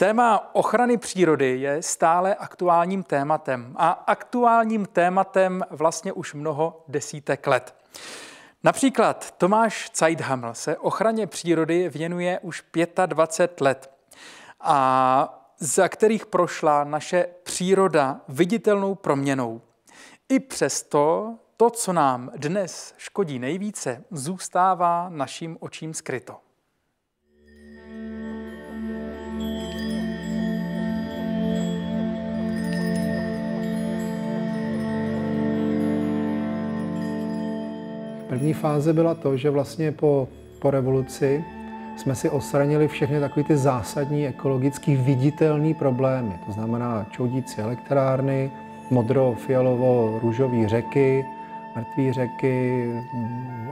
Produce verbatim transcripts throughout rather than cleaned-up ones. Téma ochrany přírody je stále aktuálním tématem a aktuálním tématem vlastně už mnoho desítek let. Například Tomáš Cajthaml se ochraně přírody věnuje už dvacet pět let a za kterých prošla naše příroda viditelnou proměnou. I přesto to, co nám dnes škodí nejvíce, zůstává našim očím skryto. První fáze byla to, že vlastně po, po revoluci jsme si odstranili všechny takové ty zásadní ekologicky viditelné problémy. To znamená čoudící elektrárny, modro-fialovo-růžové řeky, mrtvé řeky,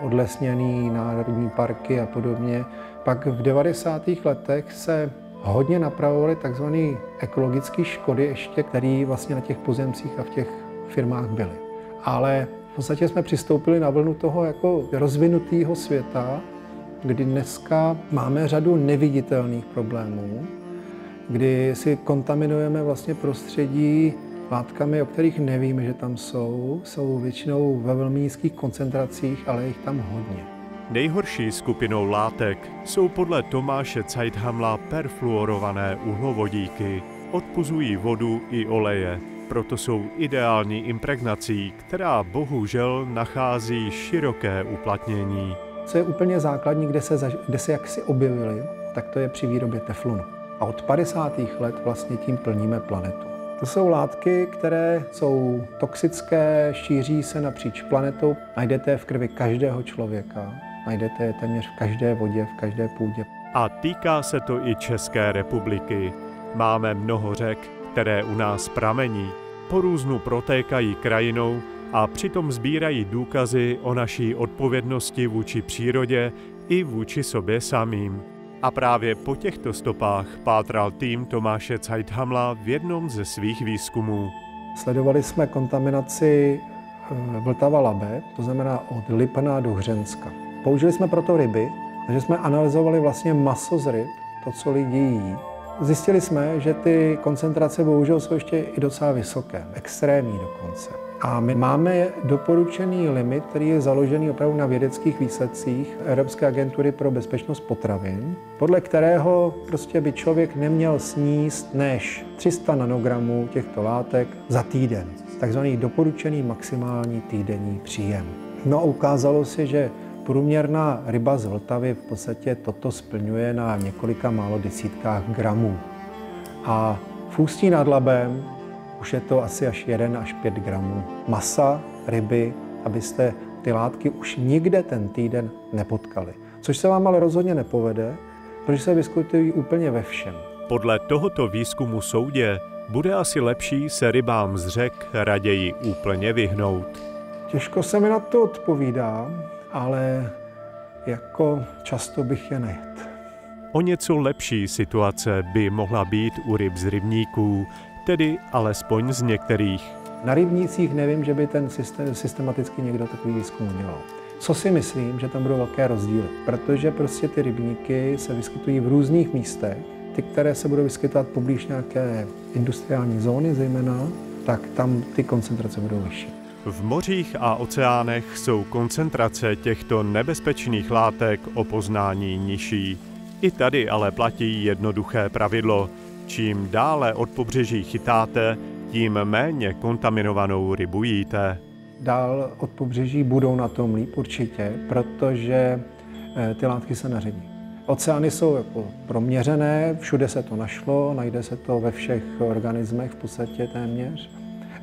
odlesněné národní parky a podobně. Pak v devadesátých letech se hodně napravovaly takzvané ekologické škody ještě, které vlastně na těch pozemcích a v těch firmách byly. Ale v podstatě jsme přistoupili na vlnu toho jako rozvinutého světa, kdy dneska máme řadu neviditelných problémů, kdy si kontaminujeme vlastně prostředí látkami, o kterých nevíme, že tam jsou. Jsou většinou ve velmi nízkých koncentracích, ale je jich tam hodně. Nejhorší skupinou látek jsou podle Tomáše Cajthamla perfluorované uhlovodíky. Odpuzují vodu i oleje. Proto jsou ideální impregnací, která bohužel nachází široké uplatnění. Co je úplně základní, kde se, kde se jaksi objevily, tak to je při výrobě teflonu. A od padesátých let vlastně tím plníme planetu. To jsou látky, které jsou toxické, šíří se napříč planetou. Najdete je v krvi každého člověka, najdete je téměř v každé vodě, v každé půdě. A týká se to i České republiky. Máme mnoho řek, které u nás pramení, porůznu protékají krajinou a přitom sbírají důkazy o naší odpovědnosti vůči přírodě i vůči sobě samým. A právě po těchto stopách pátral tým Tomáše Cajthamla v jednom ze svých výzkumů. Sledovali jsme kontaminaci Vltava-Labe, to znamená od Lipná do Hřenska. Použili jsme proto ryby, takže jsme analyzovali vlastně maso z ryb, to, co lidi jí. Zjistili jsme, že ty koncentrace bohužel jsou ještě i docela vysoké, extrémní dokonce. A my máme doporučený limit, který je založený opravdu na vědeckých výsledcích Evropské agentury pro bezpečnost potravin, podle kterého prostě by člověk neměl sníst než tři sta nanogramů těchto látek za týden. Takzvaný doporučený maximální týdenní příjem. No a ukázalo se, že průměrná ryba z Vltavy v podstatě toto splňuje na několika málo desítkách gramů. A v Ústí nad Labem už je to asi až jeden až pět gramů masa, ryby, abyste ty látky už nikde ten týden nepotkali. Což se vám ale rozhodně nepovede, protože se vyskytují úplně ve všem. Podle tohoto výzkumu soudě bude asi lepší se rybám z řek raději úplně vyhnout. Těžko se mi na to odpovídá, ale jako často bych je nejet. O něco lepší situace by mohla být u ryb z rybníků, tedy alespoň z některých. Na rybnících nevím, že by ten systém, systematicky někdo takový výzkum dělal. Co si myslím, že tam budou velké rozdíly, protože prostě ty rybníky se vyskytují v různých místech. Ty, které se budou vyskytovat poblíž nějaké industriální zóny zejména, tak tam ty koncentrace budou vyšší. V mořích a oceánech jsou koncentrace těchto nebezpečných látek o poznání nižší. I tady ale platí jednoduché pravidlo. Čím dále od pobřeží chytáte, tím méně kontaminovanou rybu jíte. Dál od pobřeží budou na tom líp určitě, protože ty látky se neředí. Oceány jsou jako proměřené, všude se to našlo, najde se to ve všech organismech v podstatě téměř,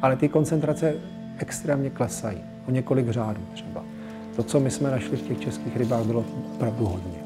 ale ty koncentrace extrémně klesají, o několik řádů třeba. To, co my jsme našli v těch českých rybách, bylo opravdu hodně.